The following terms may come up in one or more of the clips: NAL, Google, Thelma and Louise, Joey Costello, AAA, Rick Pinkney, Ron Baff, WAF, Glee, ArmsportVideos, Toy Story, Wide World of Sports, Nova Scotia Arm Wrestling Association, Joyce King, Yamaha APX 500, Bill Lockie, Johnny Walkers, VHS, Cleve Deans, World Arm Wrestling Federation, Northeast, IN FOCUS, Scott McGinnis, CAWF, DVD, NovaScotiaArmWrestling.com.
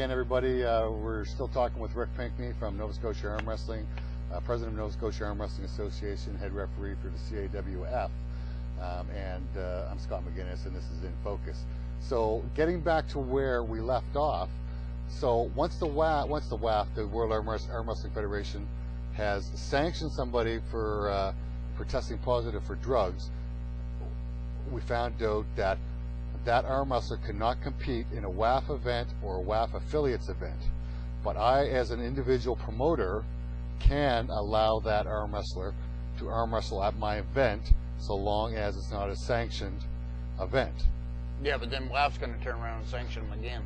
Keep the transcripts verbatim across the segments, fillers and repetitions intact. again, everybody. Uh, we're still talking with Rick Pinkney from Nova Scotia Arm Wrestling, uh, president of Nova Scotia Arm Wrestling Association, head referee for the C A W F. Um, and uh, I'm Scott McGinnis, and this is In Focus. So getting back to where we left off, so once the W A F, once the W A F, the World Arm Wrestling Federation, has sanctioned somebody for uh, for testing positive for drugs, we found out that that arm wrestler could not compete in a W A F event or a W A F affiliates event. But I, as an individual promoter, can allow that arm wrestler to arm wrestle at my event, so long as it's not a sanctioned event. Yeah, but then W A F's going to turn around and sanction them again.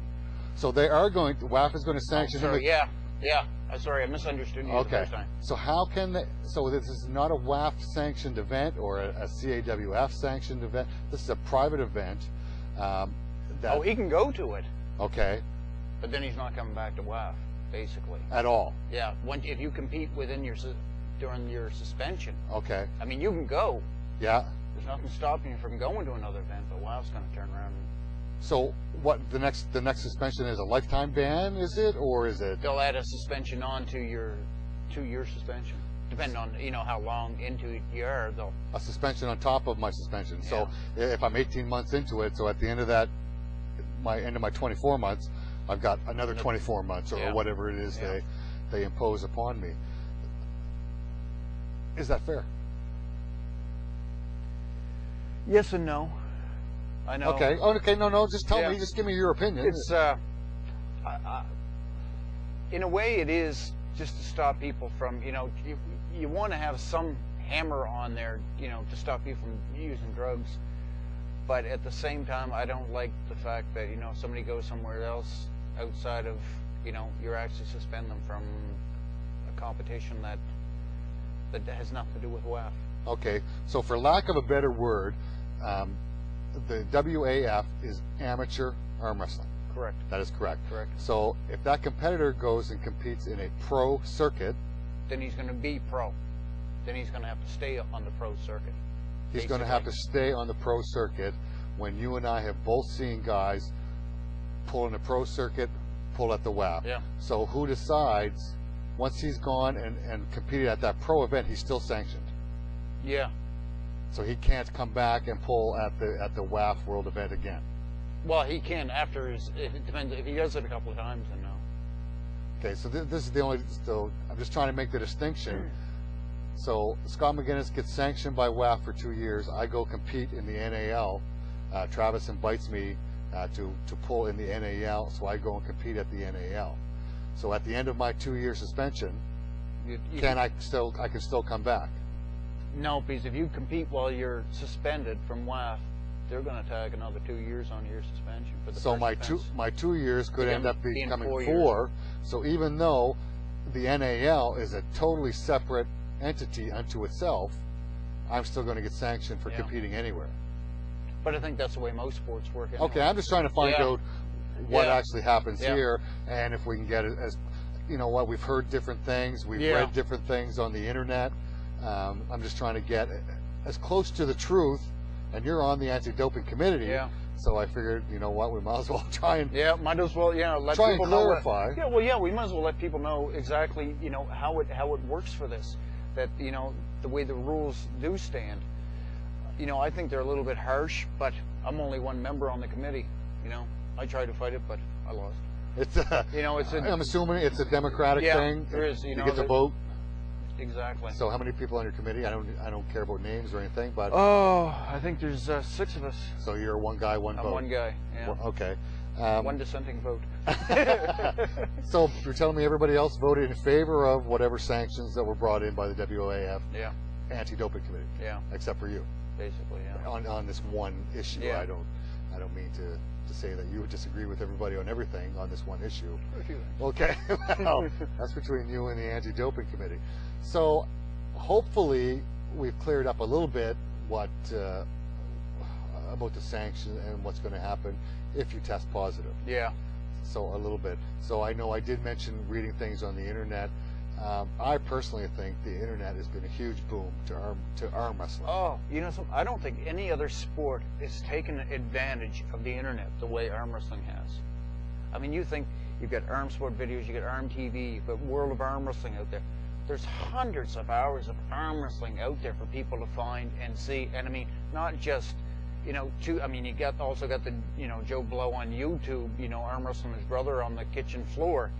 So they are going to, W A F is going to sanction them. Yeah, yeah. I'm sorry, I misunderstood you okay. the first time. So how can they, so this is not a W A F sanctioned event or a, a C A W F sanctioned event. This is a private event. Um, that, oh, he can go to it. Okay. But then he's not coming back to W A F, basically. At all? Yeah, when, if you compete within your, during your suspension. Okay. I mean, you can go. Yeah. There's nothing stopping you from going to another event, but W A F's going to turn around. And so what, the next the next suspension is a lifetime ban, is it, or is it? They'll add a suspension on to your two-year suspension, depending on, you know, how long into it you are. They'll a suspension on top of my suspension. Yeah. So if I'm eighteen months into it, so at the end of that, my end of my twenty-four months, I've got another twenty-four months or, yeah. or whatever it is yeah. they they impose upon me. Is that fair? Yes and no. I know. Okay. Oh, okay. No, no. Just tell yeah. me. Just give me your opinion. It's, uh, I, I, in a way, it is just to stop people from, you know, you, you want to have some hammer on there, you know, to stop people from using drugs. But at the same time, I don't like the fact that, you know, if somebody goes somewhere else outside of, you know, you're actually suspend them from a competition that that has nothing to do with W A F. Okay. So, for lack of a better word, um, the W A F is amateur arm wrestling. Correct. That is correct. Correct. So if that competitor goes and competes in a pro circuit, then he's going to be pro. Then he's going to have to stay on the pro circuit. He's basically going to have to stay on the pro circuit when you and I have both seen guys pull in the pro circuit, pull at the W A F. Yeah. So who decides, once he's gone and, and competed at that pro event, he's still sanctioned. Yeah. So he can't come back and pull at the at the W A F World event again. Well, he can after his. It depends if he does it a couple of times, then no. Okay, so th this is the only. So I'm just trying to make the distinction. Mm. So Scott McGinnis gets sanctioned by W A F for two years. I go compete in the N A L. Uh, Travis invites me uh, to to pull in the N A L, so I go and compete at the N A L. So at the end of my two-year suspension, you, you can, can I still I can still come back? No, because if you compete while you're suspended from W A F, they're going to tag another two years on your suspension for the so my offense. two my two years could end up becoming four. four so even though the N A L is a totally separate entity unto itself, I'm still going to get sanctioned for yeah. competing anywhere. But I think that's the way most sports work. Anyway. Okay, I'm just trying to find yeah. out what yeah. actually happens yeah. here, and if we can get it as you know what we've heard different things, we've yeah. read different things on the internet. Um, I'm just trying to get as close to the truth, and you're on the anti-doping committee, yeah. so I figured, you know what, we might as well try and yeah, might as well, yeah, let try people and clarify. Know that, yeah, well, yeah, we might as well let people know exactly, you know, how it how it works for this, that you know the way the rules do stand. You know, I think they're a little bit harsh, but I'm only one member on the committee. You know, I tried to fight it, but I lost. It's a, you know, it's a, I'm assuming it's a democratic yeah, thing. There is, you, you know, get the vote. Exactly. So how many people on your committee? I don't I don't care about names or anything, but... Oh, I think there's uh, six of us. So you're one guy, one I'm vote. I'm one guy, yeah. Well, okay. Um, one dissenting vote. So you're telling me everybody else voted in favor of whatever sanctions that were brought in by the W A F yeah. anti-doping committee? Yeah. Except for you? Basically, yeah. On, on this one issue. Yeah. I don't I don't mean to, to say that you would disagree with everybody on everything on this one issue. Okay. Well, that's between you and the anti-doping committee. So hopefully we've cleared up a little bit what uh, about the sanctions and what's going to happen if you test positive. Yeah. So a little bit. So I know I did mention reading things on the internet. Um, I personally think the internet has been a huge boom to arm to arm wrestling. Oh, you know, some, I don't think any other sport has taken advantage of the internet the way arm wrestling has. I mean, you think You've got ArmsportVideos, you've got Arm T V, you've got World of Arm Wrestling out there. There's hundreds of hours of arm wrestling out there for people to find and see. And I mean, not just, you know, two, I mean, you got also got the, you know, Joe Blow on YouTube, you know, arm wrestling his brother on the kitchen floor.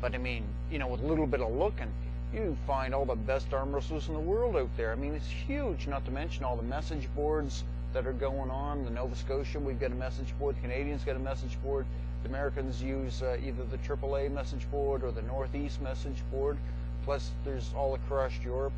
But I mean, you know, with a little bit of looking, you find all the best arm wrestlers in the world out there. I mean, it's huge, not to mention all the message boards that are going on. The Nova Scotia, we've got a message board. The Canadians got a message board. The Americans use uh, either the triple A message board or the Northeast message board. Plus, there's all across Europe.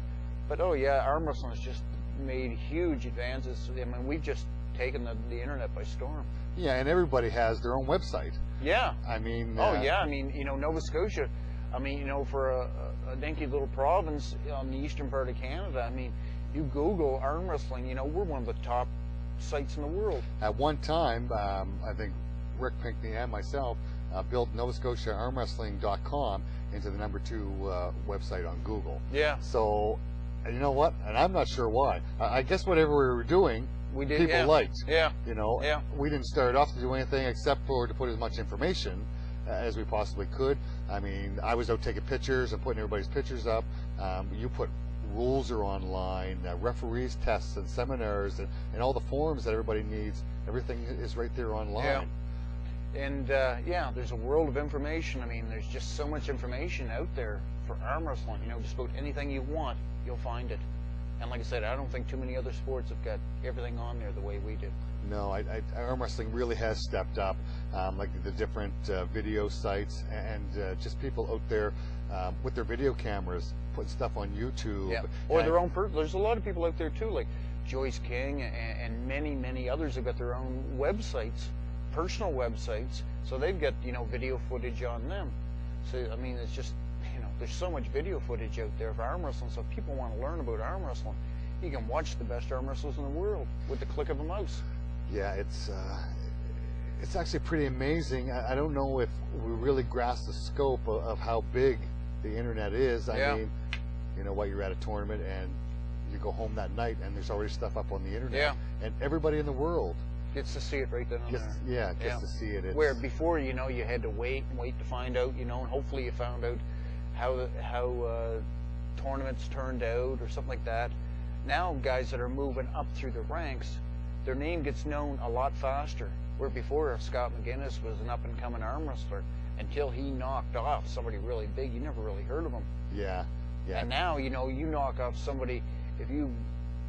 But oh yeah, arm wrestling has just made huge advances. I mean, we've just taken the, the internet by storm. Yeah, and everybody has their own website. Yeah. I mean. Uh, oh yeah, I mean, you know, Nova Scotia. I mean, you know, for a, a dinky little province on the eastern part of Canada, I mean, you Google arm wrestling, you know, we're one of the top sites in the world. At one time, um, I think Rick Pinkney and myself uh, built Nova Scotia Arm Wrestling dot com into the number two uh, website on Google. Yeah. So, you know what? And I'm not sure why. I, I guess whatever we were doing, we did, people yeah. liked. Yeah. You know, yeah. We didn't start off to do anything except for to put as much information uh, as we possibly could. I mean, I was out taking pictures and putting everybody's pictures up. Um, you put rules are online, uh, referees, tests, and seminars, and, and all the forms that everybody needs. Everything is right there online. Yeah. And uh, yeah, there's a world of information. I mean, there's just so much information out there for arm wrestling. You know, just about anything you want, you'll find it. And like I said, I don't think too many other sports have got everything on there the way we do. No, I, I, arm wrestling really has stepped up, um, like the different uh, video sites and uh, just people out there um, with their video cameras putting stuff on YouTube. Yeah. Or and their I, own, per there's a lot of people out there too, like Joyce King and, and many, many others have got their own websites, personal websites, so they've got, you know, video footage on them. So, I mean, it's just, you know, there's so much video footage out there of arm wrestling, so if people want to learn about arm wrestling, you can watch the best arm wrestlers in the world with the click of a mouse. Yeah, it's uh, it's actually pretty amazing. I, I don't know if we really grasp the scope of, of how big the internet is. I yeah. mean, you know, while you're at a tournament and you go home that night and there's already stuff up on the internet. Yeah. And everybody in the world gets to see it right then and there. Yeah, gets yeah. to see it. It's... Where before, you know, you had to wait and wait to find out, you know, and hopefully you found out how, how uh, tournaments turned out or something like that. Now guys that are moving up through the ranks, their name gets known a lot faster. Where before, if Scott McGinnis was an up-and-coming arm wrestler, until he knocked off somebody really big, you never really heard of him. Yeah, yeah. And now, you know, you knock off somebody, if you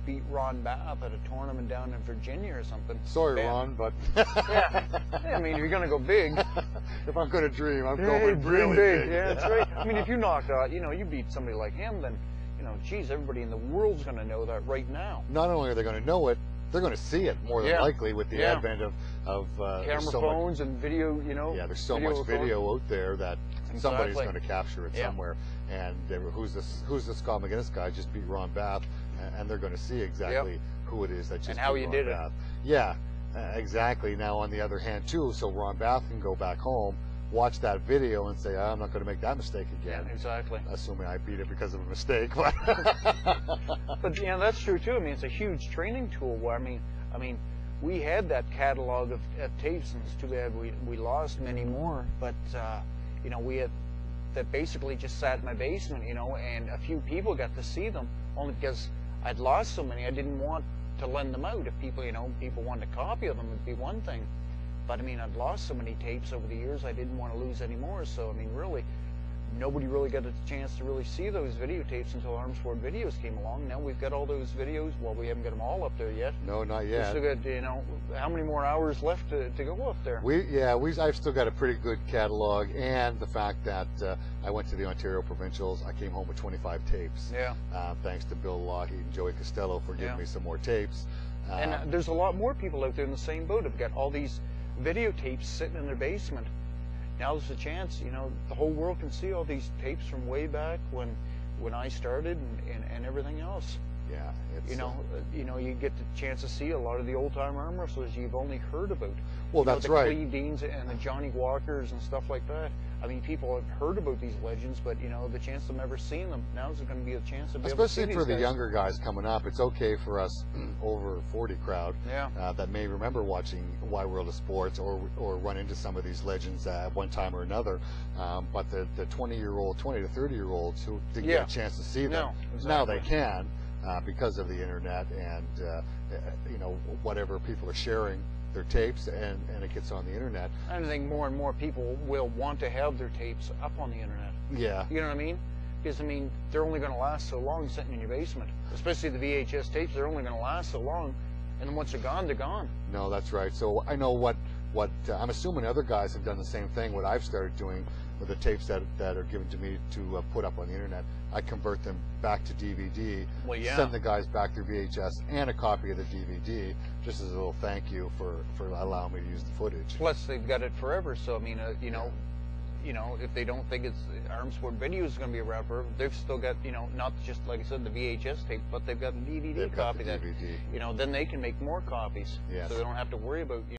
beat Ron Baff at a tournament down in Virginia or something. Sorry, bam. Ron, but... yeah. yeah, I mean, if you're going to go big... if I'm going to dream, I'm yeah, going really big. big. Yeah, that's right. I mean, if you knocked out, you know, you beat somebody like him, then, you know, geez, everybody in the world's going to know that right now. Not only are they going to know it, they're going to see it more than yeah. likely with the yeah. advent of, of uh, camera so phones much, and video, you know. Yeah, there's so video much video phone. out there that exactly. somebody's going to capture it yeah. somewhere. And they were, who's this Who's this Scott McGinnis guy just beat Ron Baff, and they're going to see exactly yep. who it is that just and beat how you Ron did Baff. It. Yeah, uh, exactly. Now, on the other hand, too, so Ron Baff can go back home, watch that video, and say, oh, I'm not going to make that mistake again. Yeah, exactly. Assuming I beat it because of a mistake. But, you know, that's true, too. I mean, it's a huge training tool. Where, I mean, I mean, we had that catalog of, of tapes, and it's too bad we, we lost many more. But, uh, you know, we had that basically just sat in my basement, you know, and a few people got to see them, only because I'd lost so many. I didn't want to lend them out. If people, you know, people wanted a copy of them, it'd be one thing. But I mean, I'd lost so many tapes over the years, I didn't want to lose any more. So, I mean, really, nobody really got a chance to really see those videotapes until ArmsportVideos came along. Now we've got all those videos. Well, we haven't got them all up there yet. No, not yet. We've still got, you know, how many more hours left to, to go up there? We, yeah, we, I've still got a pretty good catalog. And the fact that uh, I went to the Ontario Provincials, I came home with twenty-five tapes. Yeah. Uh, thanks to Bill Lockie and Joey Costello for giving yeah. me some more tapes. Uh, and uh, there's a lot more people out there in the same boat. I've got all these videotapes sitting in their basement. Now there's a chance, you know, the whole world can see all these tapes from way back when when I started and, and, and everything else. Yeah, it's, you know, uh, you know, you get the chance to see a lot of the old-time arm wrestlers you've only heard about. Well, you that's know, the right. The Cleve Deans and the Johnny Walkers and stuff like that. I mean, people have heard about these legends, but you know, the chance of them ever seeing them, now's going to be a chance to be especially able to see for these the guys. Younger guys coming up. It's okay for us over forty crowd yeah. uh, that may remember watching Wide World of Sports or or run into some of these legends uh, at one time or another. Um, but the the twenty year old, twenty to thirty year olds who didn't yeah. get a chance to see them, no, exactly. now they can uh, because of the internet and uh, you know, whatever people are sharing. Their tapes and, and it gets on the internet. I think more and more people will want to have their tapes up on the internet. Yeah. You know what I mean? Because, I mean, they're only going to last so long sitting in your basement. Especially the V H S tapes, they're only going to last so long. And then once they're gone, they're gone. No, that's right. So I know what, what uh, I'm assuming other guys have done the same thing. What I've started doing with the tapes that, that are given to me to uh, put up on the internet, I convert them back to D V D, well, yeah. send the guys back their V H S and a copy of the D V D, just as a little thank you for, for allowing me to use the footage. Plus, they've got it forever, so I mean, uh, you know, you know, if they don't think it's ArmsportVideos is going to be around forever, they've still got, you know, not just, like I said, the V H S tape, but they've got a D V D they've copy got the D V D. That, you know, then they can make more copies, yes. so they don't have to worry about, you know,